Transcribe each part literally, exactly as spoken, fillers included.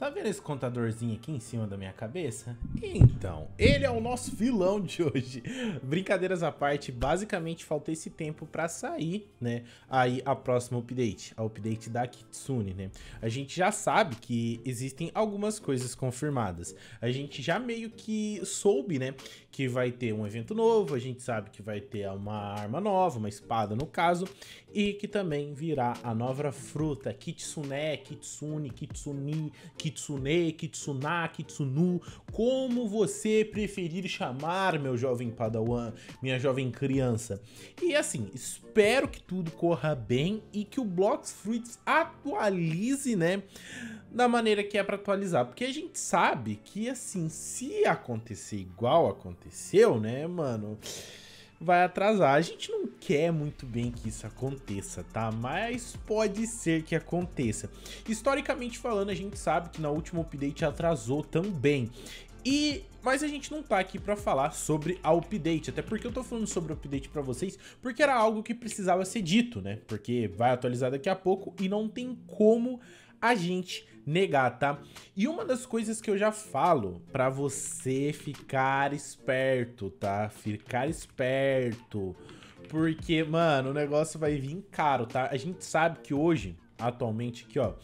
Tá vendo esse contadorzinho aqui em cima da minha cabeça? Então, ele é o nosso vilão de hoje. Brincadeiras à parte, basicamente falta esse tempo pra sair, né? Aí a próxima update, a update da Kitsune, né? A gente já sabe que existem algumas coisas confirmadas. A gente já meio que soube, né? Que vai ter um evento novo, a gente sabe que vai ter uma arma nova, uma espada no caso, e que também virá a nova fruta, Kitsune, Kitsune, Kitsuni, Kitsune, Kitsuna, Kitsunu, como você preferir chamar, meu jovem padawan, minha jovem criança. E assim, espero que tudo corra bem e que o Blox Fruits atualize, né, da maneira que é para atualizar, porque a gente sabe que assim, se acontecer igual aconteceu, né, mano, vai atrasar. A gente não quer muito bem que isso aconteça, tá? Mas pode ser que aconteça. Historicamente falando, a gente sabe que na última update atrasou também. E... mas a gente não tá aqui pra falar sobre a update, até porque eu tô falando sobre a update pra vocês, porque era algo que precisava ser dito, né? Porque vai atualizar daqui a pouco e não tem como a gente negar, tá? E uma das coisas que eu já falo pra você ficar esperto, tá? Ficar esperto, porque, mano, o negócio vai vir caro, tá? A gente sabe que hoje, atualmente aqui, ó,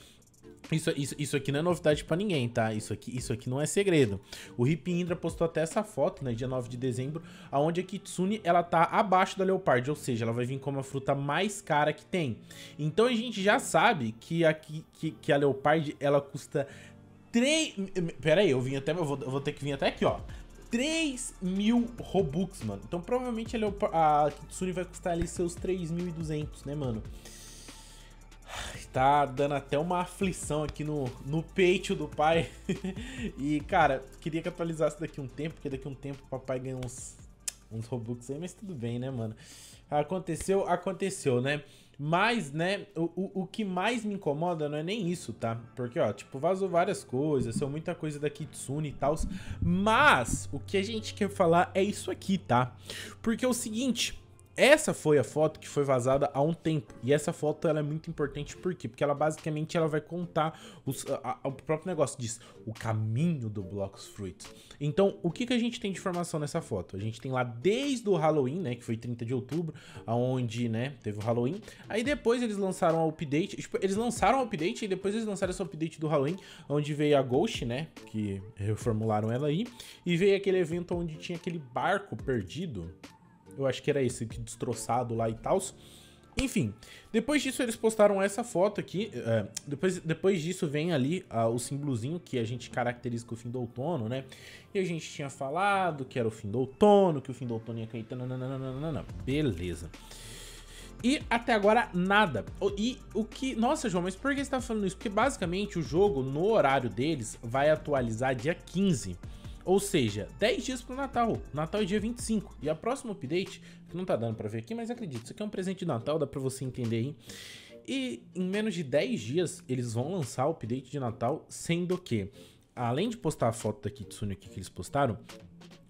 Isso, isso, isso aqui não é novidade pra ninguém, tá? Isso aqui, isso aqui não é segredo. O Rip Indra postou até essa foto, né? dia nove de dezembro, onde a Kitsune, ela tá abaixo da Leopard, ou seja, ela vai vir como a fruta mais cara que tem. Então a gente já sabe que a, que, que a Leopard, ela custa três... Pera aí, eu vim até... Eu vou, eu vou ter que vir até aqui, ó. três mil Robux, mano. Então provavelmente a, Leopard, a Kitsune vai custar ali seus três mil e duzentos, né, mano? Tá dando até uma aflição aqui no, no peito do pai. E, cara, queria que atualizasse daqui um tempo, porque daqui um tempo o papai ganhou uns, uns Robux aí, mas tudo bem, né, mano? Aconteceu, aconteceu, né? Mas, né, o, o, o que mais me incomoda não é nem isso, tá? Porque, ó, tipo, vazou várias coisas, são muita coisa da Kitsune e tal, mas o que a gente quer falar é isso aqui, tá? Porque é o seguinte... essa foi a foto que foi vazada há um tempo, e essa foto ela é muito importante, por quê? Porque ela basicamente ela vai contar, os, a, a, o próprio negócio diz, o caminho do Blox Fruits. Então, o que, que a gente tem de informação nessa foto? A gente tem lá desde o Halloween, né, que foi trinta de outubro, onde, né, teve o Halloween, aí depois eles lançaram a update, tipo, eles lançaram a update e depois eles lançaram essa update do Halloween, onde veio a Ghost, né, que reformularam ela aí, e veio aquele evento onde tinha aquele barco perdido, eu acho que era esse aqui, destroçado lá e tal. Enfim, depois disso eles postaram essa foto aqui. É, depois, depois disso vem ali uh, o símbolozinho que a gente caracteriza com o fim do outono, né? E a gente tinha falado que era o fim do outono, que o fim do outono ia cair. Nananana, beleza. E até agora nada. E o que... nossa, João, mas por que você tá falando isso? Porque basicamente o jogo, no horário deles, vai atualizar dia quinze. Ou seja, dez dias pro Natal. Natal é dia vinte e cinco. E a próxima update, que não tá dando pra ver aqui, mas acredito, isso aqui é um presente de Natal, dá pra você entender aí. E em menos de dez dias, eles vão lançar o update de Natal, sendo que, além de postar a foto da Kitsune aqui que eles postaram,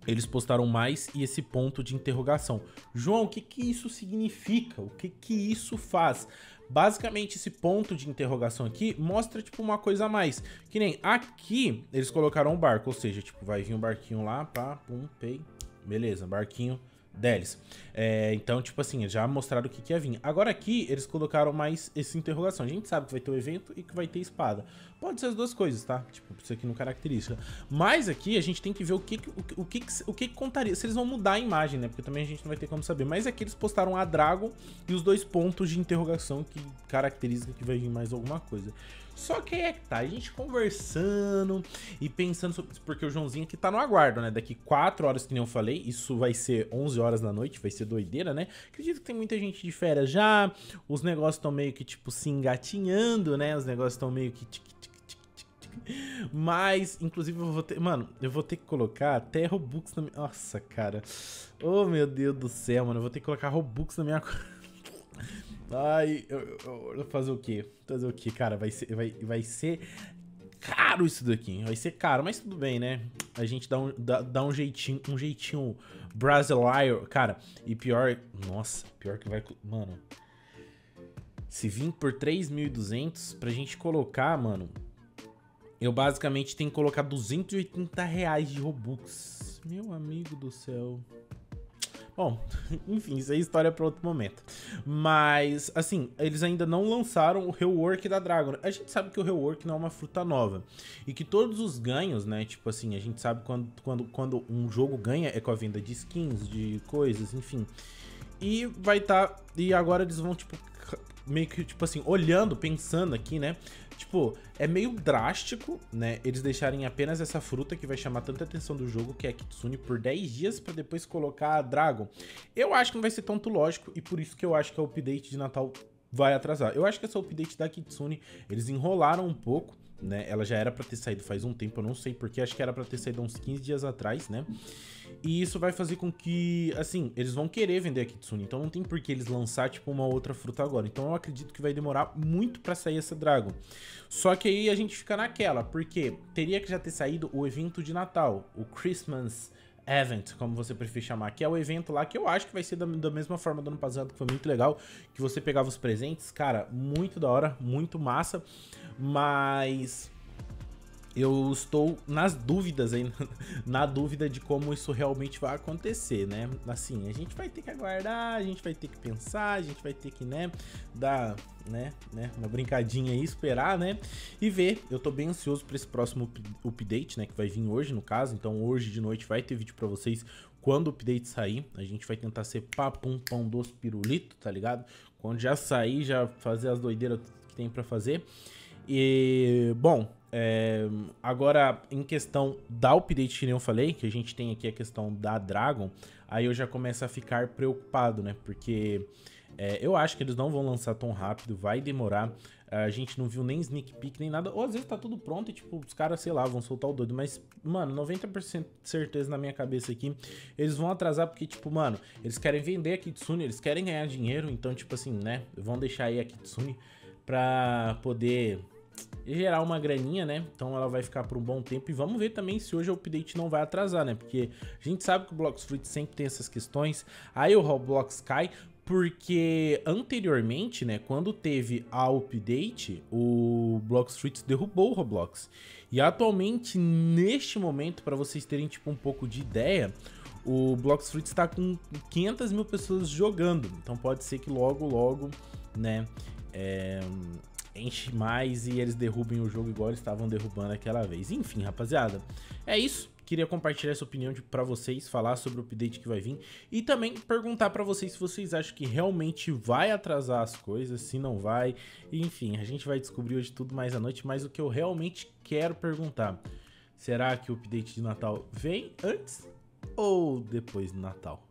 eles postaram mais e esse ponto de interrogação. João, o que que isso significa? O que que isso faz? Basicamente, esse ponto de interrogação aqui mostra, tipo, uma coisa a mais. Que nem aqui, eles colocaram um barco, ou seja, tipo, vai vir um barquinho lá, pá, pum, pei, beleza, barquinho deles. É, então, tipo assim, já mostraram o que, que ia vir. Agora aqui, eles colocaram mais essa interrogação. A gente sabe que vai ter um evento e que vai ter espada. Pode ser as duas coisas, tá? Tipo, isso aqui não caracteriza. Mas aqui, a gente tem que ver o que o que, o que, o que contaria. Se eles vão mudar a imagem, né? Porque também a gente não vai ter como saber. Mas aqui eles postaram a Dragon e os dois pontos de interrogação que caracteriza que vai vir mais alguma coisa. Só que aí é que tá, a gente conversando e pensando sobre isso, porque o Joãozinho aqui tá no aguardo, né? Daqui quatro horas, que nem eu falei, isso vai ser onze horas da noite, vai ser doideira, né? Acredito que tem muita gente de férias já, os negócios estão meio que, tipo, se engatinhando, né? Os negócios estão meio que... mas, inclusive, eu vou ter... mano, eu vou ter que colocar até Robux na minha... nossa, cara. Oh, meu Deus do céu, mano, eu vou ter que colocar Robux na minha... ai, eu, eu, eu fazer o quê? Fazer o quê, cara? Vai ser, vai, vai ser caro isso daqui. Vai ser caro, mas tudo bem, né? A gente dá um, dá, dá um jeitinho, um jeitinho brasileiro, cara. E pior... nossa, pior que vai... mano, se vir por três mil e duzentos, pra gente colocar, mano... eu basicamente tenho que colocar duzentos e oitenta reais de Robux. Meu amigo do céu. Bom, enfim, isso é história para outro momento. Mas, assim, eles ainda não lançaram o rework da Dragon. A gente sabe que o rework não é uma fruta nova. E que todos os ganhos, né, tipo assim, a gente sabe quando, quando, quando um jogo ganha é com a venda de skins, de coisas, enfim. E vai estar... Tá, e agora eles vão, tipo, meio que, tipo assim, olhando, pensando aqui, né? Tipo, é meio drástico, né, eles deixarem apenas essa fruta que vai chamar tanta atenção do jogo, que é a Kitsune, por dez dias pra depois colocar a Dragon. Eu acho que não vai ser tanto lógico e por isso que eu acho que a update de Natal vai atrasar. Eu acho que essa update da Kitsune, eles enrolaram um pouco, né, ela já era pra ter saído faz um tempo, eu não sei porque, acho que era pra ter saído uns quinze dias atrás, né, e isso vai fazer com que, assim, eles vão querer vender a Kitsune, então não tem por que eles lançar, tipo, uma outra fruta agora, então eu acredito que vai demorar muito pra sair essa Dragon, só que aí a gente fica naquela, porque teria que já ter saído o evento de Natal, o Christmas Event, como você preferir chamar, que é o evento lá que eu acho que vai ser da, da mesma forma do ano passado, que foi muito legal, que você pegava os presentes, cara, muito da hora, muito massa, mas eu estou nas dúvidas aí, na dúvida de como isso realmente vai acontecer, né? Assim, a gente vai ter que aguardar, a gente vai ter que pensar, a gente vai ter que, né, dar... Né, né, uma brincadinha aí, esperar, né, e ver. Eu tô bem ansioso pra esse próximo up update, né, que vai vir hoje, no caso, então hoje de noite vai ter vídeo pra vocês quando o update sair, a gente vai tentar ser papum, pão doce, pirulito, tá ligado? Quando já sair, já fazer as doideiras que tem pra fazer, e, bom... É, agora, em questão da update que eu falei, que a gente tem aqui a questão da Dragon, aí eu já começo a ficar preocupado, né? Porque é, eu acho que eles não vão lançar tão rápido, vai demorar. A gente não viu nem sneak peek, nem nada. Ou às vezes tá tudo pronto e, tipo, os caras, sei lá, vão soltar o doido. Mas, mano, noventa por cento de certeza na minha cabeça aqui, eles vão atrasar porque, tipo, mano, eles querem vender a Kitsune, eles querem ganhar dinheiro. Então, tipo assim, né? Vão deixar aí a Kitsune pra poder... gerar uma graninha, né? Então ela vai ficar por um bom tempo. E vamos ver também se hoje o update não vai atrasar, né? Porque a gente sabe que o Blox Fruits sempre tem essas questões. Aí o Roblox cai, porque anteriormente, né? Quando teve a update, o Blox Fruits derrubou o Roblox. E atualmente, neste momento, para vocês terem tipo um pouco de ideia... O Blox Fruits está com quinhentas mil pessoas jogando. Então pode ser que logo, logo, né... É... enche mais e eles derrubem o jogo igual eles estavam derrubando aquela vez. Enfim, rapaziada, é isso. Queria compartilhar essa opinião de, pra vocês, falar sobre o update que vai vir e também perguntar pra vocês se vocês acham que realmente vai atrasar as coisas, se não vai. Enfim, a gente vai descobrir hoje tudo mais à noite, mas o que eu realmente quero perguntar, será que o update de Natal vem antes ou depois do Natal?